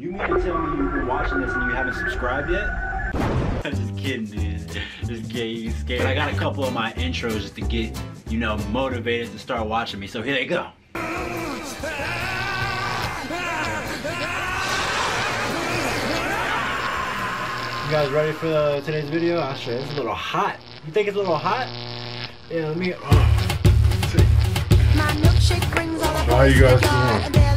You mean to tell me you've been watching this and you haven't subscribed yet? I'm just kidding, dude. Just getting scared. I got a couple of my intros just to get, you know, motivated to start watching me. So here they go. You guys ready for today's video? Actually, it's a little hot. You think it's a little hot? Yeah, let me... Oh. How are you guys doing?